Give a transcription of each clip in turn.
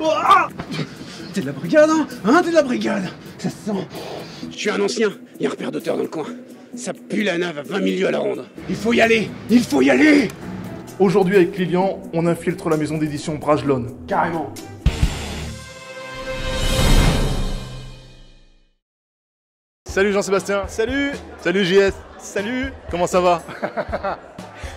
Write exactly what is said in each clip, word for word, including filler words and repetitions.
Oh, ah, t'es de la brigade, hein, hein T'es de la brigade. Ça se sent. Je suis un ancien. Il y a un repère d'auteur dans le coin. Ça pue la nave à vingt mille lieues à la ronde. Il faut y aller. Il faut y aller. Aujourd'hui, avec Lilian, on infiltre la maison d'édition Bragelonne. Carrément. Salut Jean-Sébastien. Salut. Salut J S. Salut. Comment ça va?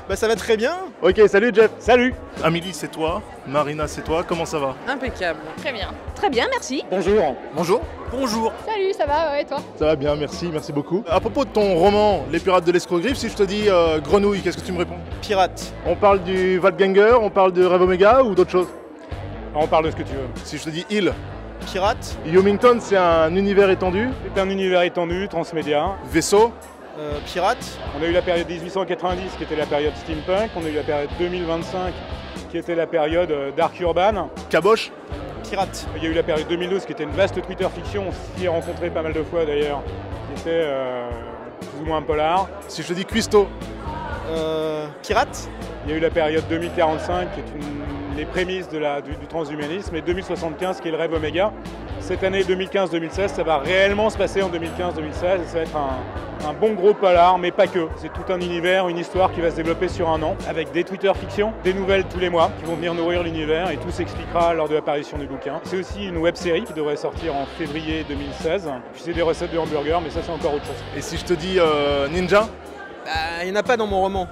Bah ça va très bien. Ok, salut Jeff. Salut. Amélie, c'est toi. Marina, c'est toi. Comment ça va? Impeccable. Très bien. Très bien, merci. Bonjour. Bonjour. Bonjour. Salut, ça va, ouais, et toi? Ça va bien, merci, merci beaucoup. À propos de ton roman, Les Pirates de l'Escroc-Griffe, si je te dis euh, Grenouille, qu'est-ce que tu me réponds? Pirate. On parle du Waldgänger, on parle de Rêve Oméga ou d'autres choses? On parle de ce que tu veux. Si je te dis île. Pirate. Yumington, c'est un univers étendu. C'est un univers étendu, transmédia. Vaisseau. Euh, pirate. On a eu la période mille huit cent quatre-vingt-dix qui était la période steampunk, on a eu la période deux mille vingt-cinq qui était la période euh, dark urban. Caboche. Pirate. Il y a eu la période deux mille douze qui était une vaste Twitter fiction, on s'y est rencontré pas mal de fois d'ailleurs, qui était euh, plus ou moins un polar. Si je te dis cuistot. Euh, pirate. Il y a eu la période deux mille quarante-cinq qui est une, les prémices de la, du, du transhumanisme et deux mille soixante-quinze qui est le rêve oméga. Cette année deux mille quinze deux mille seize, ça va réellement se passer en deux mille quinze deux mille seize et ça va être un, un bon gros polar, mais pas que. C'est tout un univers, une histoire qui va se développer sur un an, avec des Twitter fiction, des nouvelles tous les mois qui vont venir nourrir l'univers et tout s'expliquera lors de l'apparition du bouquin. C'est aussi une web-série qui devrait sortir en février deux mille seize. Puis c'est des recettes de hamburgers, mais ça c'est encore autre chose. Et si je te dis euh, ninja? Bah, il n'y en a pas dans mon roman.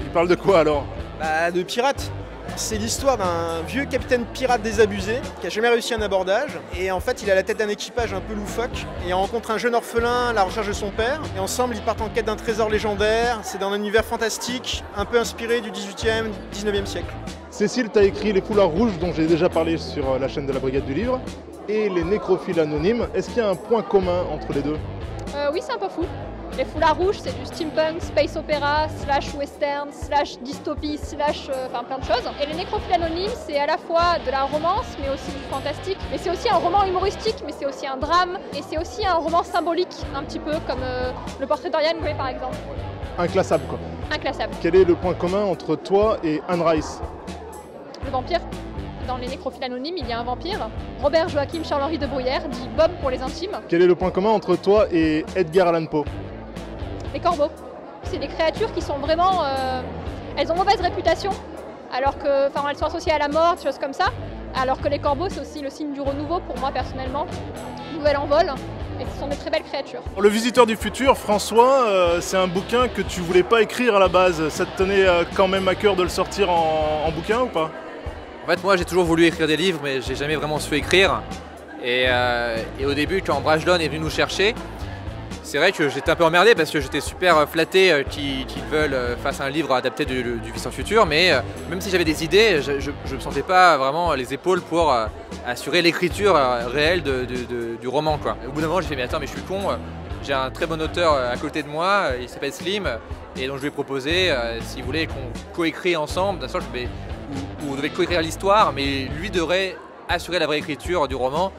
Il parle de quoi alors? Bah, de pirates. C'est l'histoire d'un vieux capitaine pirate désabusé qui a jamais réussi un abordage et en fait il a la tête d'un équipage un peu loufoque et rencontre un jeune orphelin à la recherche de son père et ensemble ils partent en quête d'un trésor légendaire. C'est dans un univers fantastique un peu inspiré du dix-huitième, dix-neuvième siècle. Cécile, tu as écrit Les Foulards Rouges dont j'ai déjà parlé sur la chaîne de la Brigade du Livre et Les Nécrophiles Anonymes. Est-ce qu'il y a un point commun entre les deux? euh, Oui, c'est un peu fou. Les Foulards Rouges, c'est du steampunk, space opéra, slash western, slash dystopie, slash euh, enfin plein de choses. Et Les Nécrophiles Anonymes, c'est à la fois de la romance, mais aussi du fantastique. Mais c'est aussi un roman humoristique, mais c'est aussi un drame. Et c'est aussi un roman symbolique, un petit peu comme euh, le portrait d'Oriane Gray, par exemple. Inclassable, quoi. Inclassable. Quel est le point commun entre toi et Anne Rice? Le vampire. Dans Les Nécrophiles Anonymes, il y a un vampire. Robert Joachim Charlery de Brouillère, dit Bob pour les intimes. Quel est le point commun entre toi et Edgar Allan Poe? Les corbeaux, c'est des créatures qui sont vraiment, euh, elles ont mauvaise réputation, alors que, enfin, elles sont associées à la mort, des choses comme ça, alors que les corbeaux, c'est aussi le signe du renouveau pour moi personnellement, nouvel envol, et ce sont des très belles créatures. Le Visiteur du futur, François, euh, c'est un bouquin que tu voulais pas écrire à la base, ça te tenait euh, quand même à cœur de le sortir en, en bouquin ou pas? En fait, moi j'ai toujours voulu écrire des livres, mais j'ai jamais vraiment su écrire, et, euh, et au début, quand Bragelonne est venu nous chercher, c'est vrai que j'étais un peu emmerdé parce que j'étais super flatté qu'ils qu'ils veulent fasse un livre adapté du, du Visiteur futur, mais même si j'avais des idées, je ne me sentais pas vraiment les épaules pour assurer l'écriture réelle de, de, de, du roman, quoi. Au bout d'un moment, j'ai fait mais attends, mais je suis con, j'ai un très bon auteur à côté de moi, il s'appelle Slim, et donc je lui ai proposé, s'il voulait qu'on coécrit ensemble, d'un seul, ou, ou on devait coécrire l'histoire, mais lui devrait assurer la vraie écriture du roman,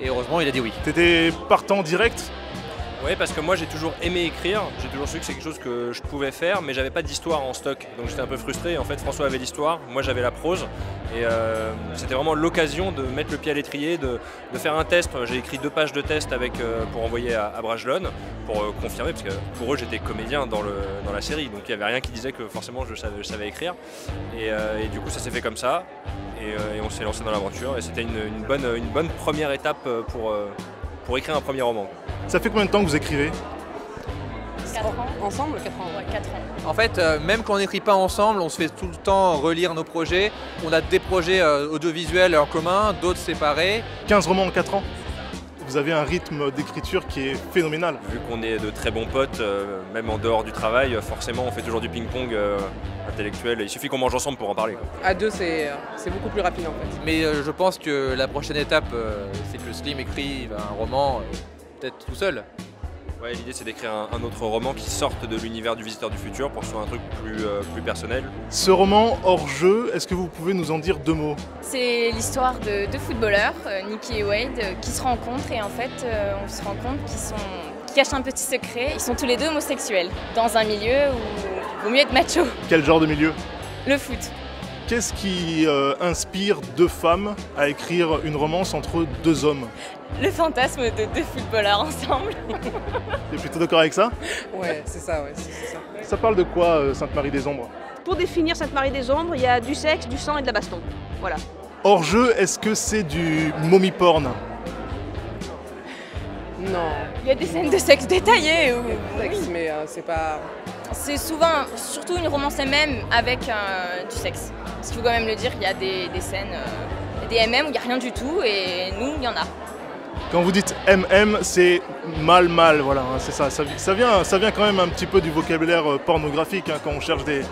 et heureusement, il a dit oui. T'étais partant direct? Oui, parce que moi j'ai toujours aimé écrire, j'ai toujours su que c'est quelque chose que je pouvais faire, mais j'avais pas d'histoire en stock, donc j'étais un peu frustré. En fait, François avait l'histoire, moi j'avais la prose, et euh, c'était vraiment l'occasion de mettre le pied à l'étrier, de, de faire un test. J'ai écrit deux pages de test avec, euh, pour envoyer à, à Bragelonne, pour euh, confirmer, parce que pour eux j'étais comédien dans, le, dans la série, donc il n'y avait rien qui disait que forcément je savais, je savais écrire, et, euh, et du coup ça s'est fait comme ça, et, euh, et on s'est lancé dans l'aventure, et c'était une, une, bonne, une bonne première étape pour, euh, pour écrire un premier roman. Ça fait combien de temps que vous écrivez? quatre ans. Ensemble, quatre ans, ouais, quatre ans. En fait, euh, même quand on n'écrit pas ensemble, on se fait tout le temps relire nos projets. On a des projets euh, audiovisuels en commun, d'autres séparés. quinze romans en quatre ans? Vous avez un rythme d'écriture qui est phénoménal. Vu qu'on est de très bons potes, euh, même en dehors du travail, forcément on fait toujours du ping-pong euh, intellectuel. Il suffit qu'on mange ensemble pour en parler, quoi. À deux, c'est euh, beaucoup plus rapide en fait. Mais euh, je pense que la prochaine étape, euh, c'est que Slim écrive un roman. Euh, peut-être tout seul. Ouais, l'idée c'est d'écrire un, un autre roman qui sorte de l'univers du Visiteur du futur pour que ce soit un truc plus, euh, plus personnel. Ce roman Hors-Jeu, est-ce que vous pouvez nous en dire deux mots? C'est l'histoire de deux footballeurs, euh, Nicky et Wade, euh, qui se rencontrent et en fait euh, on se rend compte qu'ils sont... qu'ils cachent un petit secret. Ils sont tous les deux homosexuels dans un milieu où il vaut mieux être macho. Quel genre de milieu? Le foot. Qu'est-ce qui euh, inspire deux femmes à écrire une romance entre deux hommes? Le fantasme de deux footballeurs ensemble. T'es plutôt d'accord avec ça? Ouais, c'est ça, ouais. C'est ça. Ça parle de quoi, euh, Sainte-Marie-des-Ombres? Pour définir Sainte-Marie-des-Ombres, il y a du sexe, du sang et de la baston. Voilà. Hors-jeu, est-ce que c'est du mommy porn? Non. Il y a des scènes de sexe détaillées. Ou... Il y a du sexe, mais euh, c'est pas... C'est souvent, surtout une romance M M avec euh, du sexe. Parce qu'il faut quand même le dire, il y a des, des scènes, euh, des M M où il n'y a rien du tout, et nous, il y en a. Quand vous dites M M, c'est mal mal, voilà, hein, c'est ça. Ça, ça, vient, ça vient quand même un petit peu du vocabulaire euh, pornographique, hein, quand on cherche des...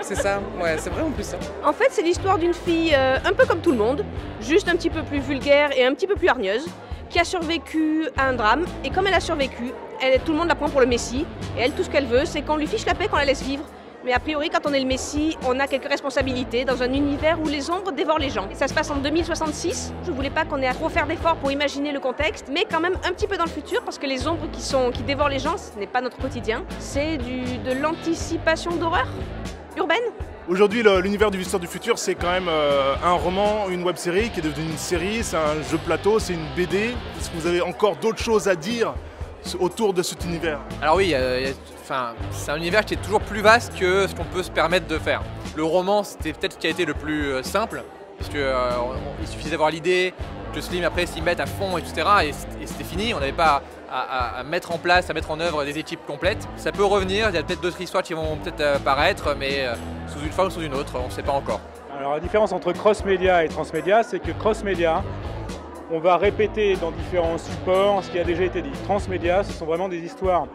C'est ça, ouais, c'est vrai en plus. Hein. En fait, c'est l'histoire d'une fille euh, un peu comme tout le monde, juste un petit peu plus vulgaire et un petit peu plus hargneuse, qui a survécu à un drame, et comme elle a survécu, elle, tout le monde la prend pour le Messie, et elle, tout ce qu'elle veut, c'est qu'on lui fiche la paix, qu'on la laisse vivre. Mais a priori, quand on est le Messie, on a quelques responsabilités dans un univers où les ombres dévorent les gens. Et ça se passe en deux mille soixante-six. Je ne voulais pas qu'on ait à trop faire d'efforts pour imaginer le contexte, mais quand même un petit peu dans le futur, parce que les ombres qui, sont, qui dévorent les gens, ce n'est pas notre quotidien. C'est de l'anticipation d'horreur urbaine. Aujourd'hui, l'univers du Visiteur du Futur, c'est quand même euh, un roman, une web-série qui est devenue une série, c'est un jeu plateau, c'est une B D. Est-ce que vous avez encore d'autres choses à dire autour de cet univers? Alors oui, euh, enfin, c'est un univers qui est toujours plus vaste que ce qu'on peut se permettre de faire. Le roman, c'était peut-être ce qui a été le plus euh, simple, parce qu'il euh, suffisait d'avoir l'idée, que Slim après s'y mette à fond, et cetera. Et c'était fini, on n'avait pas à, à, à mettre en place, à mettre en œuvre des équipes complètes. Ça peut revenir, il y a peut-être d'autres histoires qui vont peut-être apparaître, mais euh, sous une forme ou sous une autre, on ne sait pas encore. Alors la différence entre cross-média et transmédia, c'est que cross-média, on va répéter dans différents supports ce qui a déjà été dit. Transmédia, ce sont vraiment des histoires,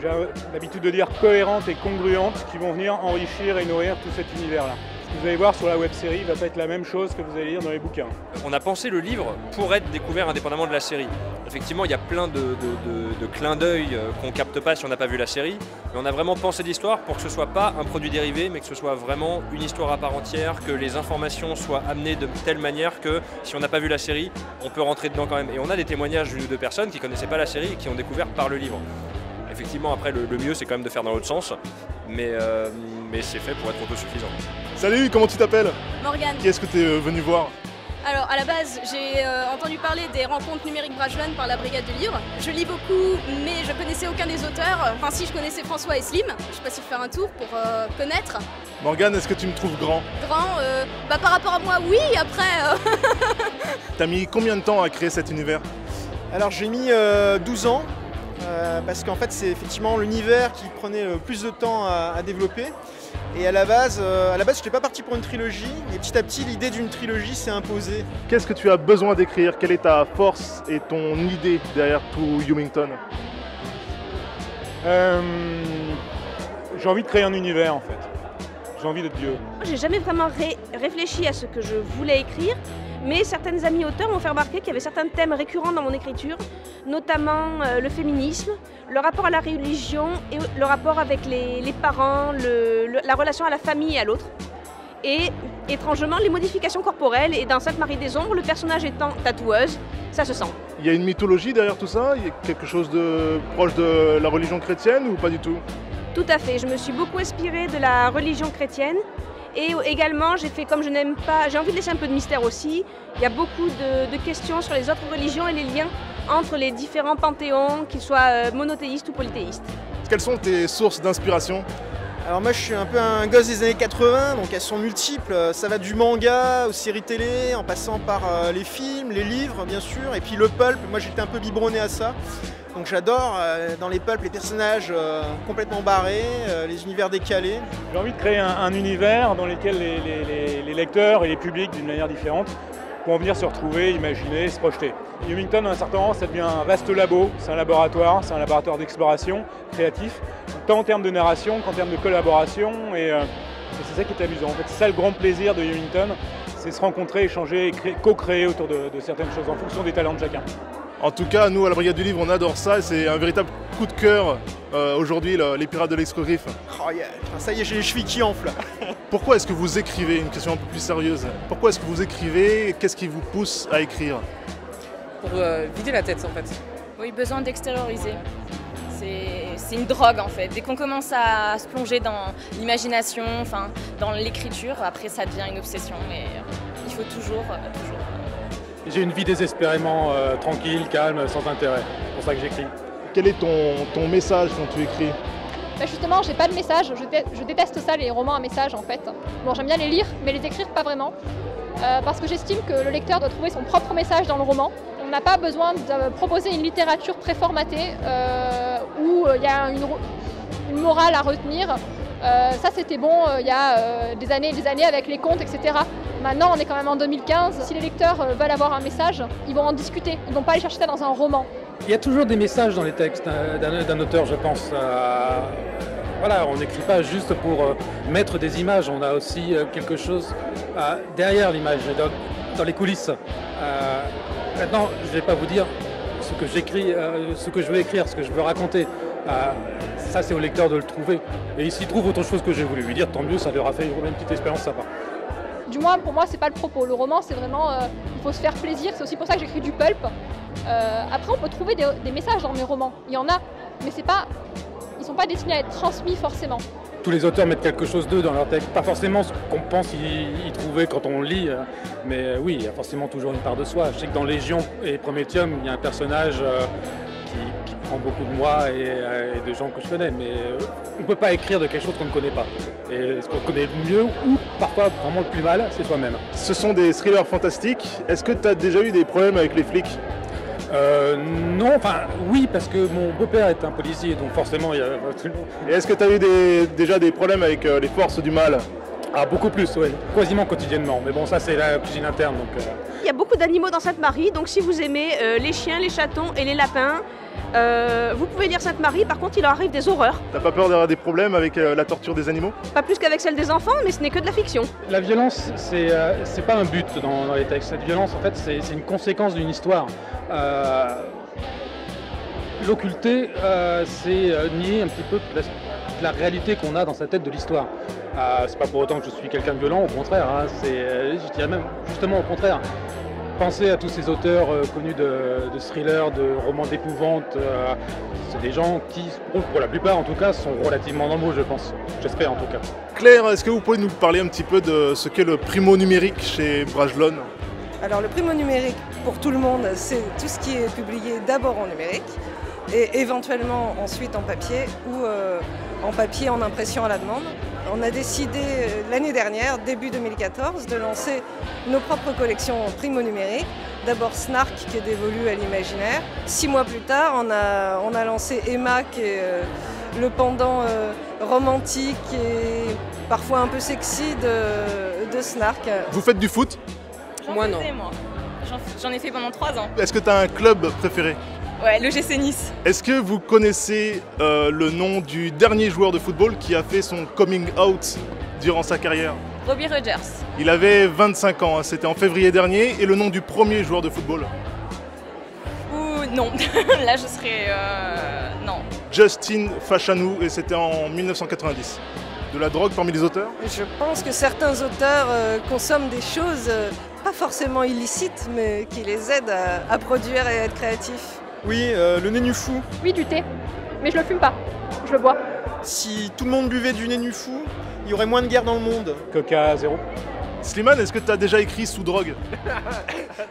j'ai l'habitude de dire cohérentes et congruentes, qui vont venir enrichir et nourrir tout cet univers-là. Ce que vous allez voir sur la web-série ne va pas être la même chose que vous allez lire dans les bouquins. On a pensé le livre pour être découvert indépendamment de la série. Effectivement, il y a plein de, de, de, de clins d'œil qu'on ne capte pas si on n'a pas vu la série. Mais on a vraiment pensé l'histoire pour que ce ne soit pas un produit dérivé, mais que ce soit vraiment une histoire à part entière, que les informations soient amenées de telle manière que si on n'a pas vu la série, on peut rentrer dedans quand même. Et on a des témoignages de personnes qui ne connaissaient pas la série et qui ont découvert par le livre. Effectivement, après, le, le mieux, c'est quand même de faire dans l'autre sens, mais, euh, mais c'est fait pour être autosuffisant. Salut, comment tu t'appelles? Morgane. Qui est-ce que tu es venu voir? Alors, à la base, j'ai euh, entendu parler des rencontres numériques Bragelonne par la Brigade du Livre. Je lis beaucoup, mais je connaissais aucun des auteurs. Enfin, si, je connaissais François et Slim. Je suis passée faire un tour pour euh, connaître. Morgane, est-ce que tu me trouves grand? Grand euh, bah, par rapport à moi, oui, après... Euh... T'as mis combien de temps à créer cet univers? Alors, j'ai mis euh, douze ans. Euh, parce qu'en fait c'est effectivement l'univers qui prenait le plus de temps à, à développer, et à la base, euh, à la base je n'étais pas parti pour une trilogie, et petit à petit l'idée d'une trilogie s'est imposée. Qu'est-ce que tu as besoin d'écrire? Quelle est ta force et ton idée derrière tout Yumington? euh, J'ai envie de créer un univers en fait, j'ai envie d'être Dieu. J'ai jamais vraiment ré réfléchi à ce que je voulais écrire. Mais certaines amies auteurs m'ont fait remarquer qu'il y avait certains thèmes récurrents dans mon écriture, notamment euh, le féminisme, le rapport à la religion et le rapport avec les, les parents, le, le, la relation à la famille et à l'autre. Et étrangement, les modifications corporelles, et dans Sainte-Marie-des-Ombres, le personnage étant tatoueuse, ça se sent. Il y a une mythologie derrière tout ça? Il y a quelque chose de proche de la religion chrétienne ou pas du tout? Tout à fait, je me suis beaucoup inspirée de la religion chrétienne. Et également, j'ai fait comme je n'aime pas, j'ai envie de laisser un peu de mystère aussi. Il y a beaucoup de, de questions sur les autres religions et les liens entre les différents panthéons, qu'ils soient monothéistes ou polythéistes. Quelles sont tes sources d'inspiration? Alors moi, je suis un peu un gosse des années quatre-vingts, donc elles sont multiples. Ça va du manga aux séries télé, en passant par les films, les livres, bien sûr, et puis le pulp. Moi, j'étais un peu biberonné à ça. Donc j'adore euh, dans les pulps les personnages euh, complètement barrés, euh, les univers décalés. J'ai envie de créer un, un univers dans lequel les, les, les, les lecteurs et les publics d'une manière différente pourront venir se retrouver, imaginer, se projeter. Yumington, dans un certain temps, ça devient un vaste labo, c'est un laboratoire, c'est un laboratoire d'exploration créatif, tant en termes de narration qu'en termes de collaboration, et, euh, et c'est ça qui est amusant. En fait, c'est ça le grand plaisir de Yumington, c'est se rencontrer, échanger, co-créer autour de, de certaines choses en fonction des talents de chacun. En tout cas, nous, à la Brigade du Livre, on adore ça. C'est un véritable coup de cœur euh, aujourd'hui, le, les Pirates de l'Escroc-Griffe. Oh yeah, ça y est, j'ai les chevilles qui enflent. Pourquoi est-ce que vous écrivez? Une question un peu plus sérieuse. Pourquoi est-ce que vous écrivez? Qu'est-ce qui vous pousse à écrire? Pour euh, vider la tête, en fait. Oui, besoin d'extérioriser. c'est une drogue en fait. Dès qu'on commence à se plonger dans l'imagination, enfin, dans l'écriture, après ça devient une obsession. Mais il faut toujours, euh, toujours. J'ai une vie désespérément euh, tranquille, calme, sans intérêt. C'est pour ça que j'écris. Quel est ton, ton message quand tu écris? Bah justement, j'ai pas de message. Je, dé je déteste ça, les romans à message en fait. Bon, j'aime bien les lire, mais les écrire pas vraiment. Euh, parce que j'estime que le lecteur doit trouver son propre message dans le roman. On n'a pas besoin de proposer une littérature préformatée euh, où il y a une, une morale à retenir. Euh, ça c'était bon il euh, y a euh, des années et des années avec les contes, et cetera. Maintenant on est quand même en deux mille quinze. Si les lecteurs euh, veulent avoir un message, ils vont en discuter. Ils ne vont pas aller chercher ça dans un roman. Il y a toujours des messages dans les textes d'un auteur, je pense. Euh, voilà, on n'écrit pas juste pour euh, mettre des images. On a aussi euh, quelque chose euh, derrière l'image, dans, dans les coulisses. Euh, maintenant, je ne vais pas vous dire ce que j'écris, euh, ce que je veux écrire, ce que je veux raconter. Euh, ça c'est au lecteur de le trouver, et s'il trouve autre chose que j'ai voulu lui dire, tant mieux, ça leur a fait une petite expérience sympa. Du moins pour moi c'est pas le propos, le roman c'est vraiment, euh, il faut se faire plaisir, c'est aussi pour ça que j'écris du pulp. Euh, après on peut trouver des, des messages dans mes romans, il y en a, mais c'est pas, ils sont pas destinés à être transmis forcément. Tous les auteurs mettent quelque chose d'eux dans leur texte, pas forcément ce qu'on pense y, y trouver quand on lit, mais oui, il y a forcément toujours une part de soi. Je sais que dans Légion et Promethium, il y a un personnage euh, qui, qui prend beaucoup de moi et, et de gens que je connais, mais on ne peut pas écrire de quelque chose qu'on ne connaît pas. Et ce qu'on connaît le mieux, ou parfois vraiment le plus mal, c'est soi-même. Ce sont des thrillers fantastiques. Est-ce que tu as déjà eu des problèmes avec les flics ? Euh, non, enfin oui, parce que mon beau-père est un policier, donc forcément il y a tout le monde. Et est-ce que tu as eu des, déjà des problèmes avec euh, les forces du mal? Ah, beaucoup plus, oui, quasiment quotidiennement, mais bon, ça c'est la cuisine interne. Donc, euh... il y a beaucoup d'animaux dans Sainte-Marie, donc si vous aimez euh, les chiens, les chatons et les lapins, euh, vous pouvez lire Sainte-Marie, par contre il en arrive des horreurs. T'as pas peur d'avoir des problèmes avec euh, la torture des animaux? Pas plus qu'avec celle des enfants, mais ce n'est que de la fiction. La violence, c'est euh, c'est pas un but dans, dans les textes, cette violence en fait c'est une conséquence d'une histoire. Euh, L'occulter, euh, c'est euh, nier un petit peu la, la réalité qu'on a dans sa tête de l'histoire. Euh, c'est pas pour autant que je suis quelqu'un de violent, au contraire, hein, c'est, euh, je dirais même justement au contraire. Pensez à tous ces auteurs euh, connus de, de thrillers, de romans d'épouvante, euh, c'est des gens qui, pour la plupart en tout cas, sont relativement normaux, je pense, j'espère en tout cas. Claire, est-ce que vous pouvez nous parler un petit peu de ce qu'est le primo numérique chez Bragelonne? Alors le primo numérique, pour tout le monde, c'est tout ce qui est publié d'abord en numérique, et éventuellement ensuite en papier ou euh, en papier en impression à la demande. On a décidé l'année dernière, début deux mille quatorze, de lancer nos propres collections primo-numériques. D'abord Snark qui est dévolu à l'imaginaire. Six mois plus tard, on a, on a lancé Emma qui est euh, le pendant euh, romantique et parfois un peu sexy de, de Snark. Vous faites du foot? Moi non. J'en ai fait pendant trois ans. Est-ce que tu as un club préféré? Ouais, le G C Nice. Est-ce que vous connaissez euh, le nom du dernier joueur de football qui a fait son coming out durant sa carrière? Robbie Rogers. Il avait vingt-cinq ans, hein, c'était en février dernier. Et le nom du premier joueur de football? Ou non, là je serais... Euh, non. Justin Fashanou, et c'était en mille neuf cent quatre-vingt-dix. De la drogue parmi les auteurs? Je pense que certains auteurs euh, consomment des choses euh, pas forcément illicites, mais qui les aident à, à produire et à être créatifs. Oui, euh, le nénufou. Oui, du thé, mais je le fume pas, je le bois. Si tout le monde buvait du nénufou, il y aurait moins de guerre dans le monde. Coca zéro. Slimane, est-ce que tu as déjà écrit sous drogue?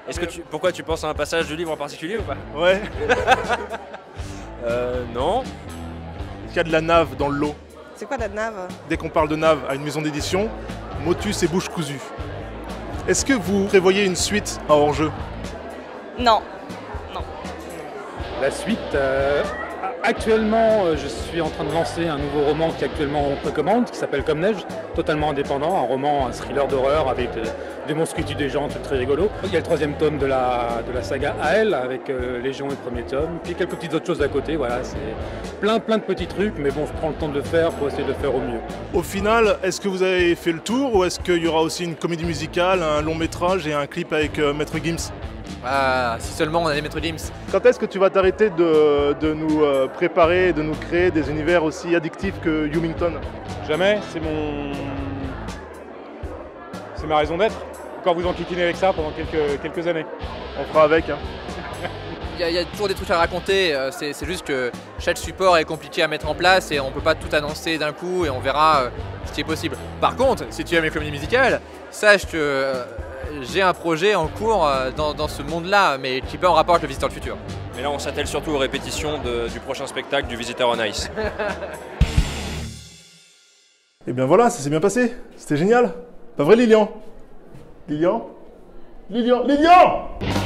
Est-ce que tu... Pourquoi tu penses à un passage du livre en particulier ou pas? Ouais. euh, non. Est-ce qu'il y a de la nave dans l'eau? C'est quoi la nave? Dès qu'on parle de nave à une maison d'édition, motus et bouche cousue. Est-ce que vous prévoyez une suite à Hors-Jeu? Non. La suite, euh, actuellement euh, je suis en train de lancer un nouveau roman qui actuellement on précommande, qui s'appelle Comme Neige, totalement indépendant, un roman, un thriller d'horreur avec euh, des monstres qui tuent des gens, tout très rigolo. Il y a le troisième tome de la, de la saga à elle, avec euh, Légion et le premier tome, puis quelques petites autres choses à côté, voilà, c'est plein plein de petits trucs, mais bon, je prends le temps de le faire pour essayer de le faire au mieux. Au final, est-ce que vous avez fait le tour, ou est-ce qu'il y aura aussi une comédie musicale, un long métrage et un clip avec euh, Maître Gims? Ah, si seulement on avait Maître Gims. Quand est-ce que tu vas t'arrêter de, de nous préparer, de nous créer des univers aussi addictifs que Yumington? Jamais, c'est mon... c'est ma raison d'être. Encore vous enquiquiner avec ça pendant quelques, quelques années. On fera avec, hein. y, y a toujours des trucs à raconter, c'est juste que chaque support est compliqué à mettre en place et on peut pas tout annoncer d'un coup et on verra ce qui est possible. Par contre, si tu aimes les comédies musicales, sache que j'ai un projet en cours dans, dans ce monde-là, mais qui peut en rapport avec le Visiteur du Futur. Mais là, on s'attelle surtout aux répétitions de, du prochain spectacle du Visiteur on Ice. Et bien voilà, ça s'est bien passé, c'était génial. Pas vrai Lilian Lilian Lilian Lilian